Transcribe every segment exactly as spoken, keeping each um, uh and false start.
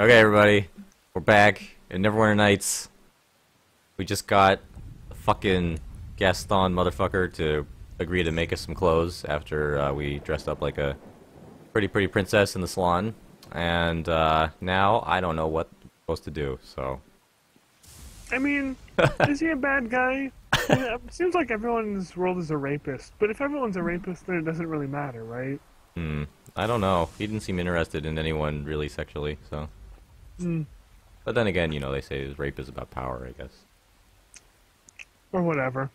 Okay, everybody, we're back in Neverwinter Nights. We just got the fucking Gaston motherfucker to agree to make us some clothes after uh, we dressed up like a pretty pretty princess in the salon. And uh, now I don't know what I'm supposed to do, so... I mean, is he a bad guy? I mean, it seems like everyone in this world is a rapist, but if everyone's a rapist, then it doesn't really matter, right? Hmm, I don't know. He didn't seem interested in anyone really sexually, so... Mm. But then again, you know, they say rape is about power, I guess. Or whatever.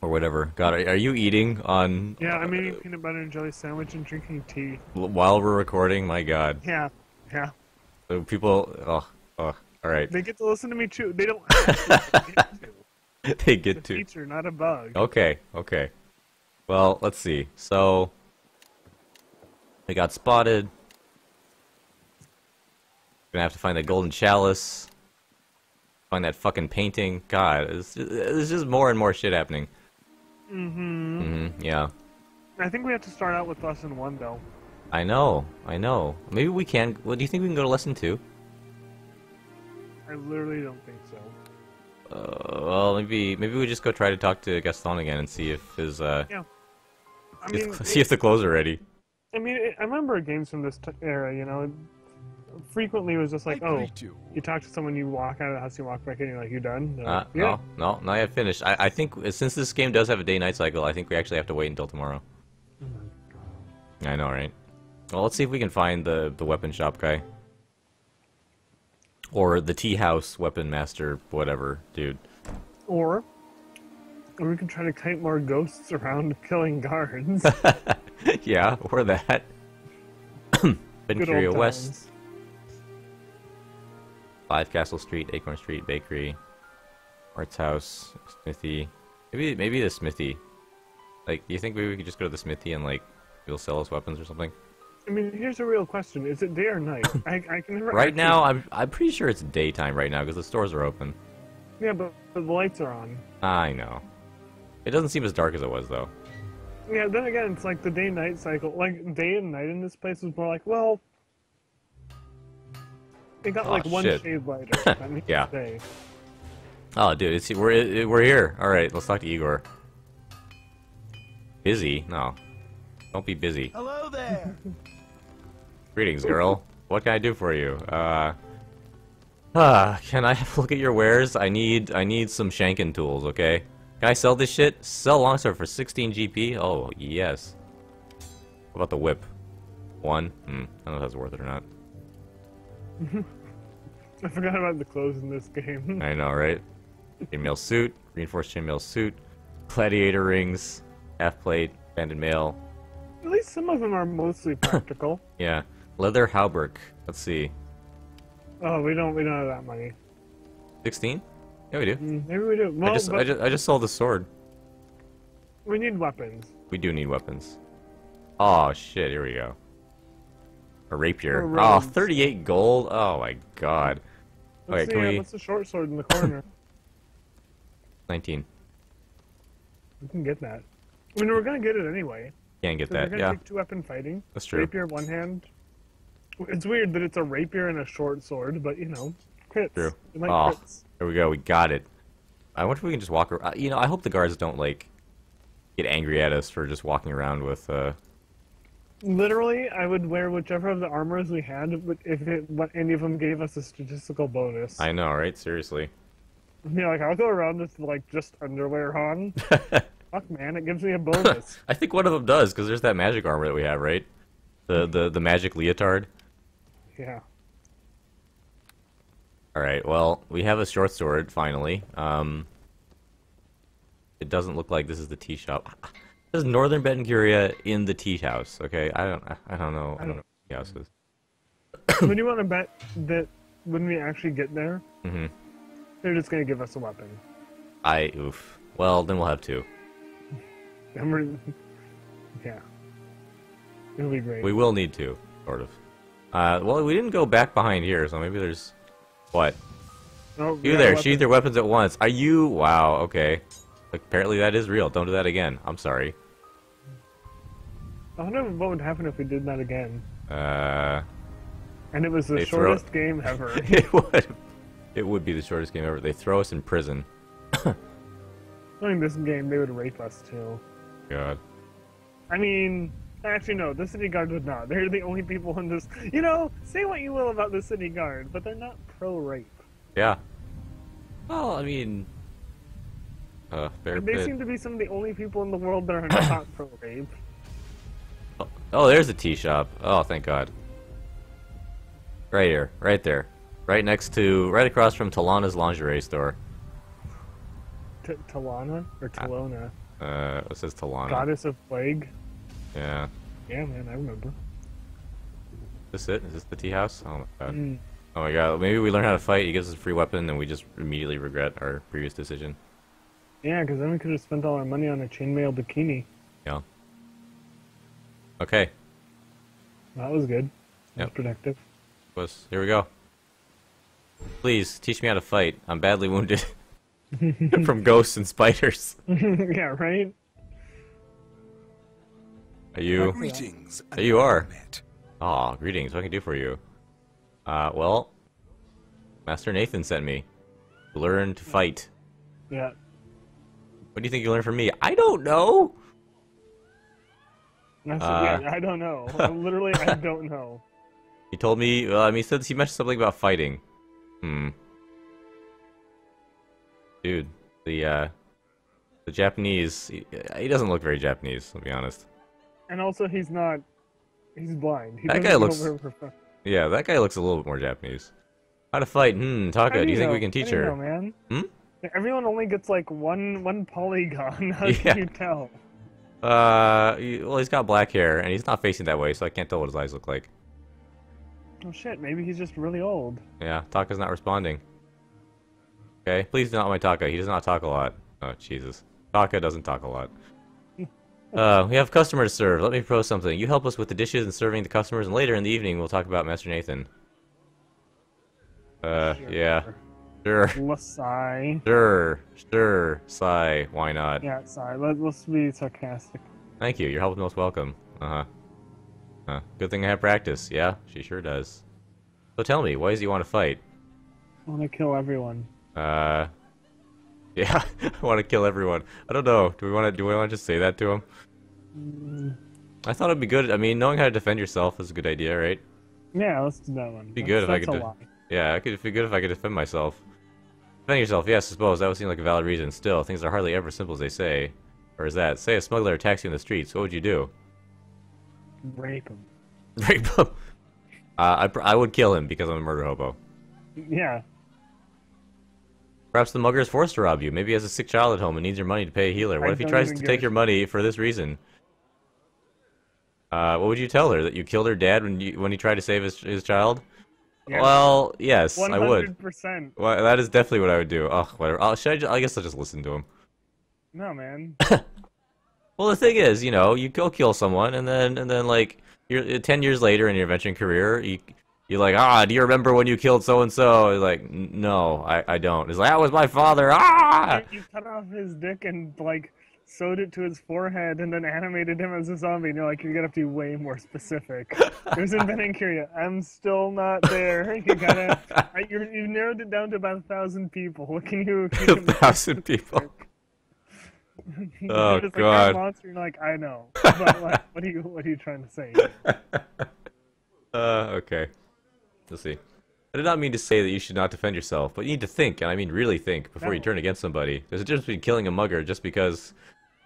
Or whatever. God, are, are you eating on... Yeah, I'm uh, eating peanut butter and jelly sandwich and drinking tea. While we're recording? My God. Yeah, yeah. So people... Oh, oh, alright. They get to listen to me too. They don't actually get to. They get it's a to. Feature, not a bug. Okay, okay. Well, let's see. So... we got spotted. Gonna have to find the golden chalice. Find that fucking painting. God, it's just, it's just more and more shit happening. Mm-hmm. Mm-hmm, yeah. I think we have to start out with lesson one, though. I know, I know. Maybe we can... Well, do you think we can go to lesson two? I literally don't think so. Uh, well, maybe maybe we just go try to talk to Gaston again and see if his, uh... Yeah. I mean, his, see if the clothes are ready. I mean, it, I remember games from this t era, you know... It, frequently it was just like, oh, you talk to someone, you walk out of the house, you walk back in, you're like, you done? Like, uh, yeah. No, no, not yet finished. I, I think, since this game does have a day-night cycle, I think we actually have to wait until tomorrow. Oh my God. I know, right? Well, let's see if we can find the, the weapon shop guy. Or the tea house weapon master, whatever, dude. Or, or we can try to kite more ghosts around killing guards. Yeah, or that. Bentanguria West. Five Castle Street, Acorn Street, Bakery, Arts House, Smithy. Maybe maybe the Smithy. Like, do you think maybe we could just go to the Smithy and, like, he'll sell us weapons or something? I mean, here's a real question. Is it day or night? I, I can never... Right now, I'm, I'm pretty sure it's daytime right now because the stores are open. Yeah, but, but the lights are on. I know. It doesn't seem as dark as it was, though. Yeah, then again, it's like the day-night cycle. Like, day and night in this place is more like, well... It got oh, like one shit. Shade lighter. I mean, yeah. Today. Oh, dude, it's, we're it, we're here. All right, let's talk to Igor. Busy? No, don't be busy. Hello there. Greetings, girl. What can I do for you? Uh, ah, can I have a look at your wares? I need I need some shanking tools. Okay. Can I sell this shit? Sell longsword for sixteen G P. Oh yes. What about the whip? One. Hmm. I don't know if that's worth it or not. I forgot about the clothes in this game. I know, right? Chainmail suit, reinforced chainmail suit, gladiator rings, half plate, banded mail. At least some of them are mostly practical. Yeah, leather hauberk. Let's see. Oh, we don't we don't have that money. Sixteen? Yeah, we do. Mm, maybe we do. Well, I just I just I just sold the sword. We need weapons. We do need weapons. Oh shit! Here we go. A rapier. Oh, thirty-eight gold. Oh my God. Let's okay, see, can yeah, we... what's the short sword in the corner? nineteen. We can get that. I mean, we're gonna get it anyway. Can get that. We're gonna yeah. Take two weapon fighting. That's true. Rapier, one hand. It's weird that it's a rapier and a short sword, but you know, crits. True. It might oh, crits. There we go. We got it. I wonder if we can just walk around. You know, I hope the guards don't like get angry at us for just walking around with. Uh... Literally, I would wear whichever of the armors we had, but if it, what any of them gave us a statistical bonus. I know, right? Seriously. Yeah, you know, like I'll go around with like just underwear on. Fuck, man, it gives me a bonus. I think one of them does because there's that magic armor that we have, right? The the the magic leotard. Yeah. All right. Well, we have a short sword finally. Um. It doesn't look like this is the tea shop. This is Northern Bentanguria in the tea house, okay? I don't, I don't know, I don't know what tea house is. Would you want to bet that when we actually get there, mm-hmm. they're just going to give us a weapon? I, oof. Well, then we'll have two. And we're, yeah. It'll be great. We will need two, sort of. Uh, well, we didn't go back behind here, so maybe there's, what? Oh, you there, sheathe your weapons at once. Are you, wow, okay. Apparently that is real. Don't do that again. I'm sorry. I wonder what would happen if we did that again. Uh, And it was the they shortest throw... game ever. It would. It would be the shortest game ever. They throw us in prison. During this game, they would rape us too. God. I mean, actually no, the city guard would not. They're the only people in this. You know, say what you will about the city guard, but they're not pro-rape. Yeah. Well, I mean, uh, they bit. seem to be some of the only people in the world that are not pro-rape. Oh, oh, there's a tea shop. Oh, thank God. Right here, right there, right next to, right across from Talona's lingerie store. T Talona or Talona? Uh, uh, it says Talona. Goddess of plague. Yeah. Yeah, man, I remember. Is this it? Is this the tea house? Oh my God. Mm. Oh my God. Maybe we learn how to fight. He gives us a free weapon, and we just immediately regret our previous decision. Yeah, because then we could have spent all our money on a chainmail bikini. Yeah. Okay. That was good. That yep. was productive. Here we go. Please teach me how to fight. I'm badly wounded from ghosts and spiders. Yeah, right. Are you? Greetings. There you are. Ah, oh, greetings. What can I do for you? Uh, well, Master Nathan sent me. Learn to fight. Yeah. What do you think you learned from me? I don't know. That's uh, yeah, I don't know. Literally, I don't know. He told me, uh, he said he mentioned something about fighting. Hmm. Dude, the, uh, the Japanese, he, he doesn't look very Japanese, I'll be honest. And also he's not, he's blind. He that guy looks, yeah, that guy looks a little bit more Japanese. How to fight, hmm, Taka, do, do you know? think we can teach her? Know, man. Hmm? Everyone only gets like one, one polygon, how yeah. can you tell? Uh, he, well he's got black hair, and he's not facing that way, so I can't tell what his eyes look like. Oh shit, maybe he's just really old. Yeah, Taka's not responding. Okay, please do not mind Taka. He does not talk a lot. Oh, Jesus. Taka doesn't talk a lot. uh, we have customers to serve. Let me propose something. You help us with the dishes and serving the customers, and later in the evening we'll talk about Master Nathan. Uh, sure. yeah. Sure. Let's sigh. Sure. Sure. Sigh. Why not? Yeah, sigh. Let, let's be sarcastic. Thank you. Your help is most welcome. Uh-huh. Huh. Good thing I have practice. Yeah, she sure does. So tell me, why does he want to fight? I want to kill everyone. Uh, yeah, I want to kill everyone. I don't know. Do we want to? Do we want to just say that to him? Mm. I thought it'd be good. I mean, knowing how to defend yourself is a good idea, right? Yeah, let's do that one. Be that's, good if I could. Yeah, it could be good if I could defend myself. Defend yourself? Yes, I suppose that would seem like a valid reason. Still, things are hardly ever simple as they say. Or is that? Say a smuggler attacks you in the streets. What would you do? Rape him. Rape him. Uh, I I would kill him because I'm a murder hobo. Yeah. Perhaps the mugger is forced to rob you. Maybe he has a sick child at home and needs your money to pay a healer. What I if he tries to take your money for this reason? Uh, what would you tell her? That you killed her dad when you when he tried to save his his child? Yeah. Well, yes, one hundred percent. I would. one hundred percent. Well, that is definitely what I would do. Oh, whatever. I'll, should I? Just, I guess I'll just listen to him. No, man. Well, the thing is, you know, you go kill someone, and then, and then, like, you're ten years later in your adventuring career, you, you're like, ah, do you remember when you killed so and so? He's like, no, I, I don't. He's like, that was my father. Ah! You cut off his dick and like sewed it to his forehead, and then animated him as a zombie. And you're like, you gotta have to be way more specific. It was in Bentanguria. I'm still not there. You gotta, you're, you've narrowed it down to about a thousand people. Can you? Can you a thousand people. Oh just, God! Like, monster, you're like, I know, but like, what are you? What are you trying to say? uh, okay. Let's see. I did not mean to say that you should not defend yourself, but you need to think, and I mean really think, before no. you turn against somebody. There's a difference between killing a mugger just because,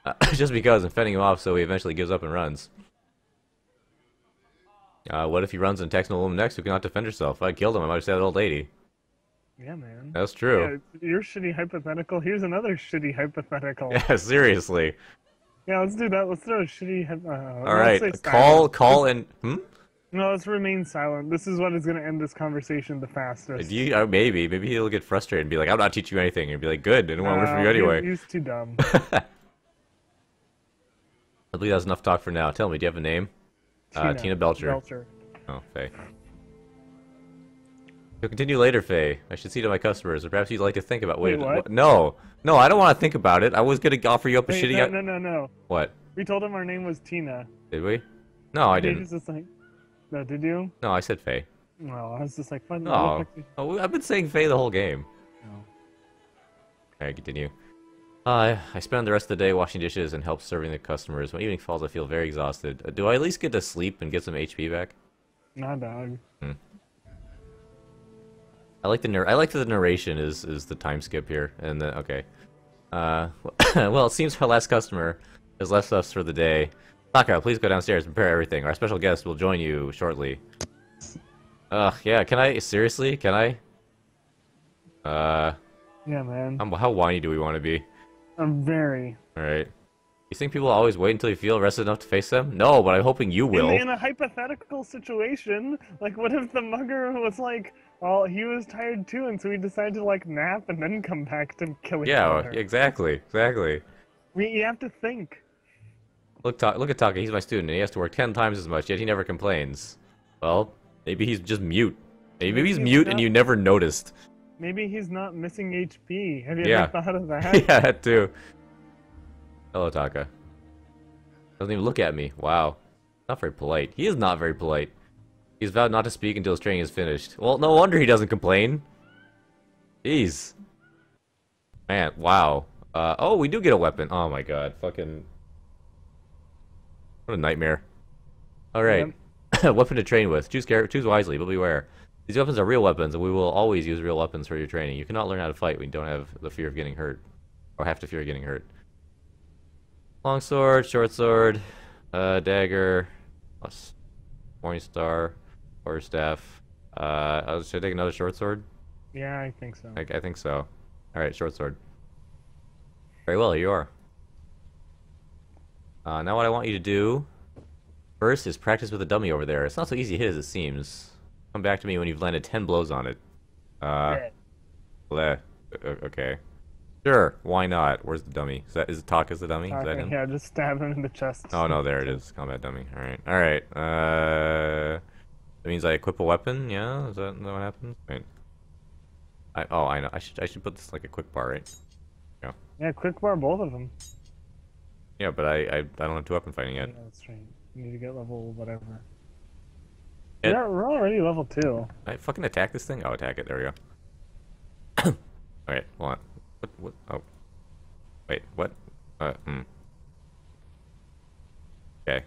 uh, just because, and fending him off so he eventually gives up and runs. Uh, what if he runs and attacks a woman next who cannot defend herself? If I killed him, I might have saved that old lady. Yeah, man. That's true. Yeah, your shitty hypothetical. Here's another shitty hypothetical. Yeah, seriously. Yeah, let's do that. Let's do a shitty. Uh, All right, call, call, and hmm. No, let's remain silent. This is what is going to end this conversation the fastest. Do you, uh, maybe, maybe he'll get frustrated and be like, "I'm not teaching you anything." And be like, "Good, I don't want to learn from you anyway." He's too dumb. I believe that's enough talk for now. Tell me, do you have a name? Tina, uh, Tina Belcher. Belcher. Oh, Faye. You'll continue later, Faye. I should see to my customers, or perhaps you'd like to think about wait. Wait no, no, I don't want to think about it. I was gonna offer you up a wait, shitty. No, no, no, no. What? We told him our name was Tina. Did we? No, I didn't. Just like... No, did you? No, I said Faye. Well, I was just like, fun. Oh. oh, I've been saying Faye the whole game. No. Alright, continue. Uh, I spend the rest of the day washing dishes and help serving the customers. When evening falls, I feel very exhausted. Do I at least get to sleep and get some H P back? Nah, dog. Hmm. I like the narr I like that the narration is is the time skip here, and then okay. Uh, well, it seems our last customer has left us for the day. Taka, please go downstairs and prepare everything. Our special guest will join you shortly. Ugh, yeah. Can I seriously? Can I? Uh. Yeah, man. Um, how whiny do we want to be? I'm very. All right. You think people always wait until you feel rested enough to face them? No, but I'm hoping you will. In, in a hypothetical situation, like what if the mugger was like, well, he was tired too, and so he decided to like nap and then come back to kill each yeah, other. Yeah, exactly, exactly. We you have to think. Look, ta look at Taka. He's my student, and he has to work ten times as much, yet he never complains. Well, maybe he's just mute. Maybe, maybe he's, he's mute, not... and you never noticed. Maybe he's not missing H P. Have you yeah. ever thought of that? Yeah, that too. Hello, Taka. Doesn't even look at me. Wow. Not very polite. He is not very polite. He's vowed not to speak until his training is finished. Well, no wonder he doesn't complain. Jeez. Man, wow. Uh, oh, we do get a weapon. Oh my god. Fucking... What a nightmare. Alright. Yeah. Weapon to train with. Choose care choose wisely, but beware. These weapons are real weapons, and we will always use real weapons for your training. You cannot learn how to fight when you don't have the fear of getting hurt. Or have to fear of getting hurt. Long sword, short sword, uh, dagger, plus morning star, quarter staff. Uh, should I take another short sword? Yeah, I think so. I, I think so. All right, short sword. Very well, here you are. Uh, now what I want you to do first is practice with a dummy over there. It's not so easy to hit as it seems. Come back to me when you've landed ten blows on it. Uh, bleh. Okay. Sure, why not? Where's the dummy? Is that is Taka's the dummy? Taka, is that him? Yeah, just stab him in the chest. Oh no, there it is. Combat dummy. Alright. Alright. Uh that means I equip a weapon, yeah? Is that what happens? Wait. I oh I know. I should I should put this like a quick bar, right? Yeah. Yeah, quick bar both of them. Yeah, but I I, I don't have two weapon fighting yet. Yeah, that's right. You need to get level whatever. It, yeah, we're already level two. I fucking attack this thing? Oh, attack it, there we go. Alright, hold on. What, what? Oh. Wait, what? Uh, hmm. Okay.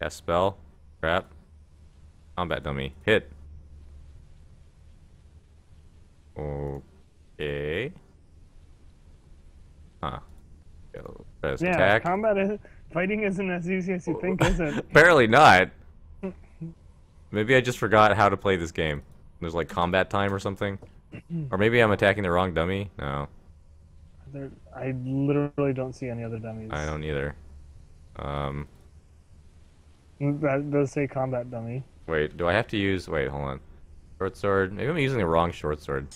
Cast spell. Crap. Combat dummy. Hit. Okay. Huh. So, yeah, attack. Combat is, fighting isn't as easy as you think, is it? Apparently not. Maybe I just forgot how to play this game. There's like combat time or something. Or maybe I'm attacking the wrong dummy? No. There, I literally don't see any other dummies. I don't either. Um. That does say combat dummy. Wait, do I have to use... Wait, hold on. Short sword. Maybe I'm using the wrong short sword.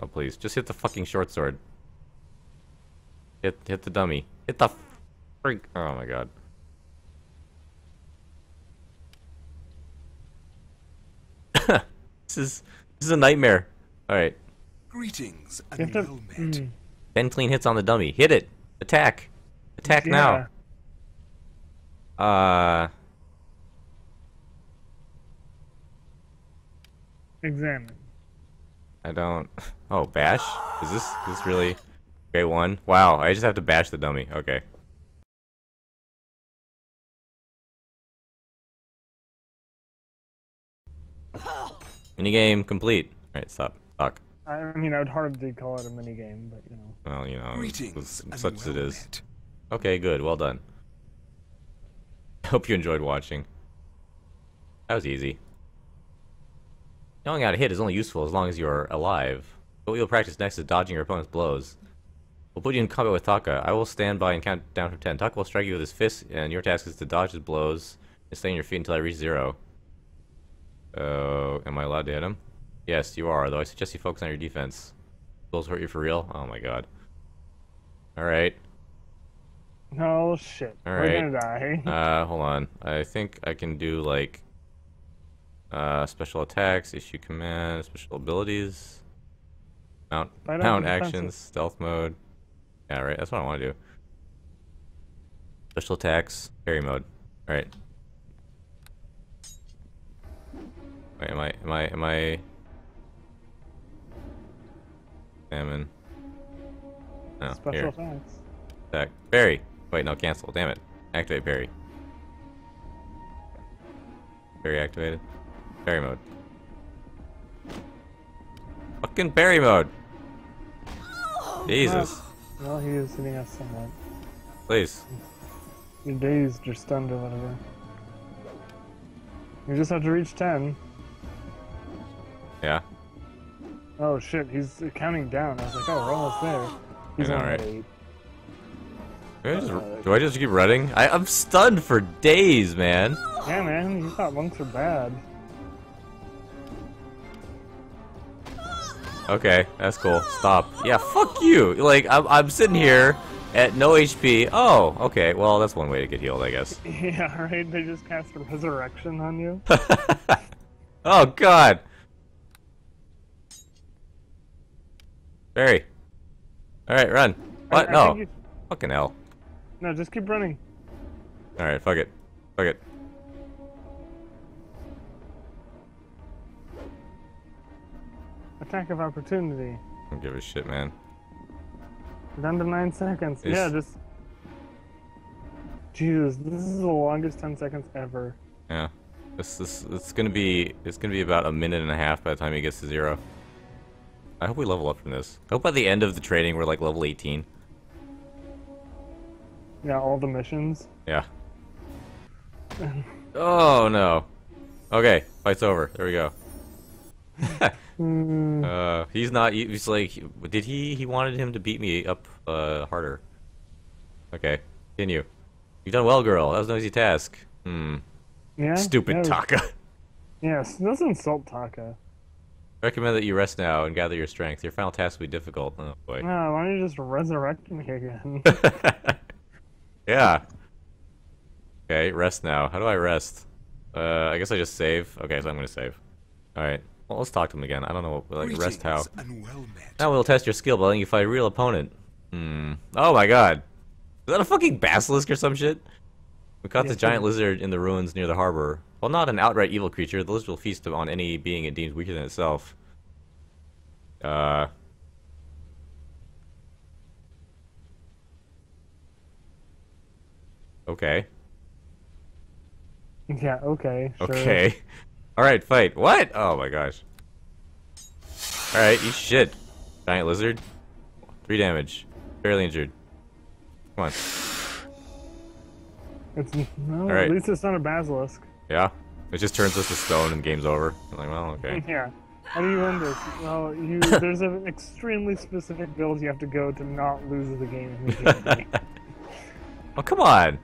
Oh, please. Just hit the fucking short sword. Hit, hit the dummy. Hit the freak. Oh my god. This is this is a nightmare. All right. Greetings and well met. Ten clean hits on the dummy. Hit it. Attack. Attack yeah. now. Uh. Examine. I don't. Oh, bash. Is this is this really? Okay, one. Wow. I just have to bash the dummy. Okay. Minigame complete. Alright, stop. Talk. I mean, I would hardly call it a minigame, but you know. Well, you know, Greetings such well as it is. Met. Okay, good. Well done. Hope you enjoyed watching. That was easy. Knowing how to hit is only useful as long as you are alive. What we will practice next is dodging your opponent's blows. We'll put you in combat with Taka. I will stand by and count down from ten. Taka will strike you with his fist, and your task is to dodge his blows and stay on your feet until I reach zero. Oh, uh, am I allowed to hit him? Yes, you are, though I suggest you focus on your defense. Those hurt you for real? Oh my god. Alright. Oh shit. All right. We're gonna die. Uh, hold on. I think I can do, like, uh, special attacks, issue command, special abilities, mount, mount actions, defenses. Stealth mode. Yeah, right, that's what I want to do. Special attacks. Parry mode. Alright. Wait, am I, am I, am I... Salmon. No, Special here. Attacks. Attack. Parry! Wait, no, cancel. Damn it. Activate parry. Parry activated. Parry mode. Fucking parry mode! Oh, Jesus. Well, well, he was hitting us somewhat. Please. You're dazed or stunned or whatever. You just have to reach ten. Yeah. Oh shit, he's counting down. I was like, oh, we're almost there. He's on right. eight. Do I, just, do I just keep running? I, I'm stunned for days, man. Yeah, man, you thought monks were bad. Okay, that's cool. Stop. Yeah, fuck you. Like, I'm, I'm sitting here at no H P. Oh, okay. Well, that's one way to get healed, I guess. Yeah, right? They just cast a resurrection on you. Oh, God. Barry. Alright, run. What? I, I no. You... Fucking hell. No, just keep running. Alright, fuck it. Fuck it. Attack of opportunity. I don't give a shit, man. Down to nine seconds. It's... Yeah, just... Jesus, this is the longest ten seconds ever. Yeah. This is, it's gonna be, it's gonna be about a minute and a half by the time he gets to zero. I hope we level up from this. I hope by the end of the training we're like level eighteen. Yeah, all the missions. Yeah. Oh no. Okay, fight's over. There we go. uh, he's not. He's like, did he? He wanted him to beat me up uh, harder. Okay, continue. You've done well, girl. That was no easy task. Hmm. Yeah. Stupid was... Taka. Yes, doesn't insult Taka. I recommend that you rest now and gather your strength. Your final task will be difficult. Oh boy. No, why don't you just resurrect me again? Yeah. Okay, rest now. How do I rest? Uh, I guess I just save. Okay, so I'm gonna save. All right. Well, let's talk to him again. I don't know what, like, rest how. Well now we'll test your skill by letting you fight a real opponent. Hmm. Oh my god. Is that a fucking basilisk or some shit? We caught yeah, the giant lizard in the ruins near the harbor. While not an outright evil creature, the lizard will feast on any being it deems weaker than itself. Uh... Okay. Yeah, okay. Sure. Okay. Alright, fight. What? Oh my gosh. Alright, you shit. Giant lizard. Three damage. Barely injured. Come on. It's, no, right. At least it's not a basilisk. Yeah? It just turns us to stone and game's over. I'm like, well, okay. Yeah. How do you win this? Well, you, there's an extremely specific build you have to go to not lose the game. Oh, come on!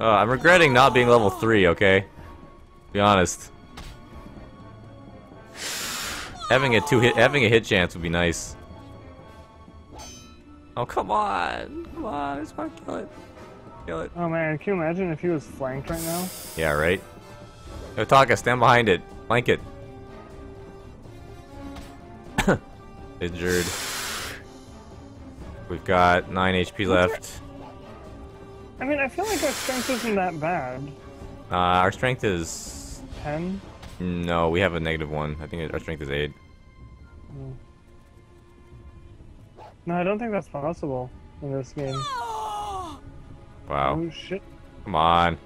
Uh, I'm regretting not being level three, okay? To be honest. Having a two hit, having a hit chance would be nice. Oh come on, come on, I just want to kill it, kill it. Oh man, can you imagine if he was flanked right now? Yeah, right. Yo, Taka, stand behind it, flank it. Injured. We've got nine H P left. I mean, I feel like our strength isn't that bad. Uh, our strength is ten. No, we have a negative one. I think our strength is eight. No, I don't think that's possible in this game. Wow. Oh shit. Come on.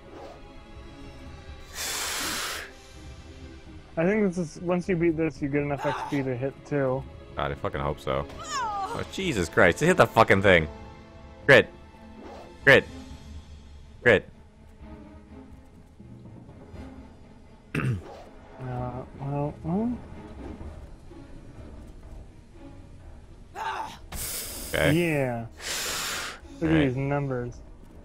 I think this is, once you beat this, you get enough X P to hit too. God, I fucking hope so. Oh, Jesus Christ, hit the fucking thing. Crit. Crit. Crit. Uh, well, well. Okay. Yeah. Look at these numbers.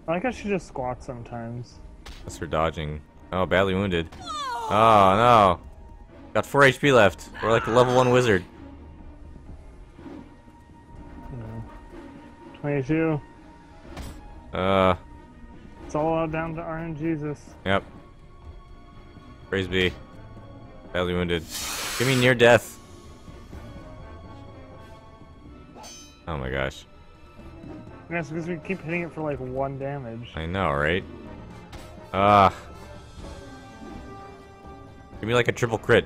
I guess she just squats sometimes. That's for dodging. Oh, badly wounded. Oh, no. Got four H P left. We're like a level one wizard. twenty-two. Uh. It's all down to R N G-Jesus. Yep. Praise be. Badly wounded. Give me near death. Oh my gosh. That's because we keep hitting it for like one damage. I know, right? Ah. Uh, give me like a triple crit.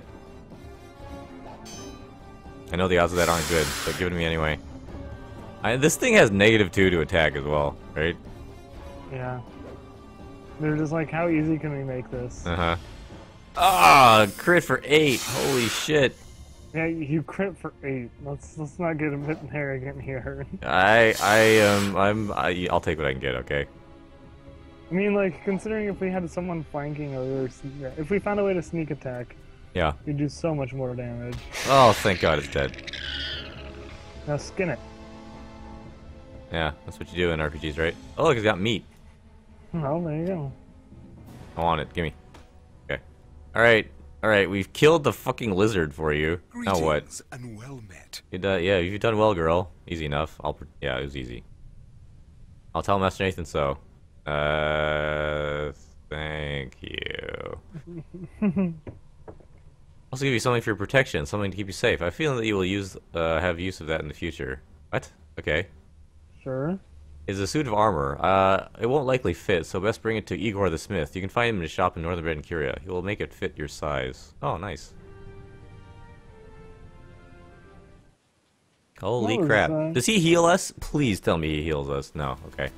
I know the odds of that aren't good, but give it to me anyway. I, this thing has negative two to attack as well, right? Yeah. They're just like, how easy can we make this? Uh-huh. Ah, oh, crit for eight. Holy shit. Yeah, you crit for eight. Let's let's not get a bit arrogant here. I I um I'm I, I'll take what I can get. Okay. I mean, like considering if we had someone flanking or if we found a way to sneak attack. Yeah. You'd do so much more damage. Oh, thank God it's dead. Now skin it. Yeah, that's what you do in R P Gs, right? Oh, look, it's got meat. Oh, there you go. I want it. Give me. Okay. All right. All right, we've killed the fucking lizard for you. Greetings now what? And well met. You done? Yeah, you've done well, girl. Easy enough. I'll. Yeah, it was easy. I'll tell Master Nathan so. Uh, thank you. Also give you something for your protection, something to keep you safe. I feel that you will use, uh, have use of that in the future. What? Okay. Sure. Is a suit of armor. Uh, it won't likely fit, so best bring it to Igor the Smith. You can find him in a shop in Northern Bentanguria. He will make it fit your size. Oh, nice. Holy crap. Does he heal us? Please tell me he heals us. No, okay.